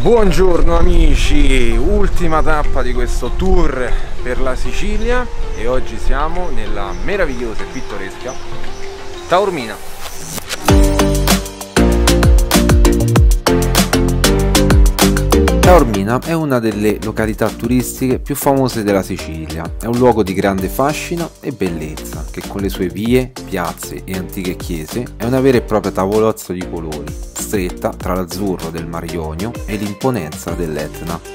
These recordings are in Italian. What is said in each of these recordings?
Buongiorno amici, ultima tappa di questo tour per la Sicilia e oggi siamo nella meravigliosa e pittoresca Taormina. Taormina è una delle località turistiche più famose della Sicilia, è un luogo di grande fascino e bellezza che con le sue vie, piazze e antiche chiese è una vera e propria tavolozza di colori, stretta tra l'azzurro del Mar Ionio e l'imponenza dell'Etna.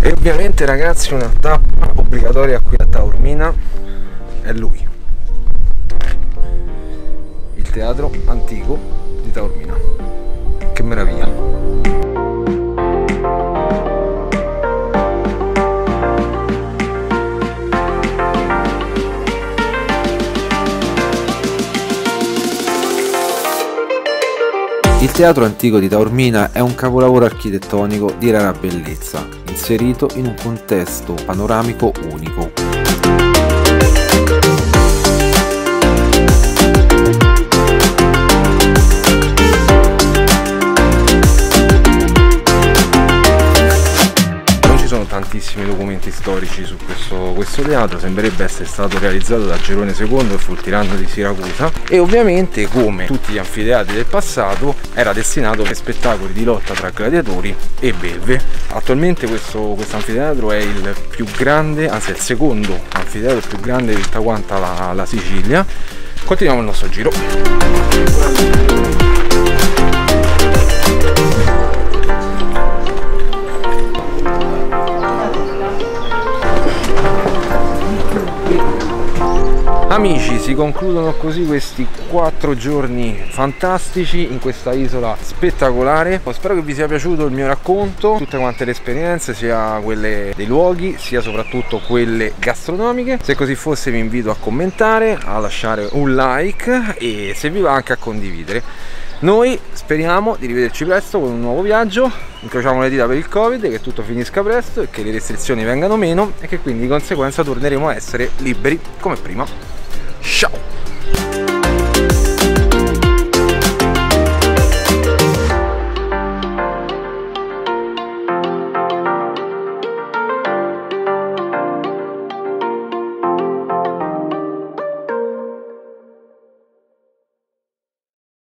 E ovviamente ragazzi, una tappa obbligatoria qui a Taormina è lui, il teatro antico di Taormina. Che meraviglia! Il teatro antico di Taormina è un capolavoro architettonico di rara bellezza, inserito in un contesto panoramico unico. Non ci sono tantissimi documenti storici su questo teatro, sembrerebbe essere stato realizzato da Gerone II e fu il tiranno di Siracusa, e ovviamente, come tutti gli anfiteatri del passato, era destinato a spettacoli di lotta tra gladiatori e belve. Attualmente questo anfiteatro è il più grande, anzi il secondo anfiteatro più grande di tutta quanta la Sicilia. Continuiamo il nostro giro. Amici, si concludono così questi 4 giorni fantastici in questa isola spettacolare. Spero che vi sia piaciuto il mio racconto, tutte quante le esperienze, sia quelle dei luoghi sia soprattutto quelle gastronomiche. Se così fosse vi invito a commentare, a lasciare un like e se vi va anche a condividere. Noi speriamo di rivederci presto con un nuovo viaggio, incrociamo le dita per il Covid, che tutto finisca presto e che le restrizioni vengano meno e che quindi di conseguenza torneremo a essere liberi come prima. Ciao!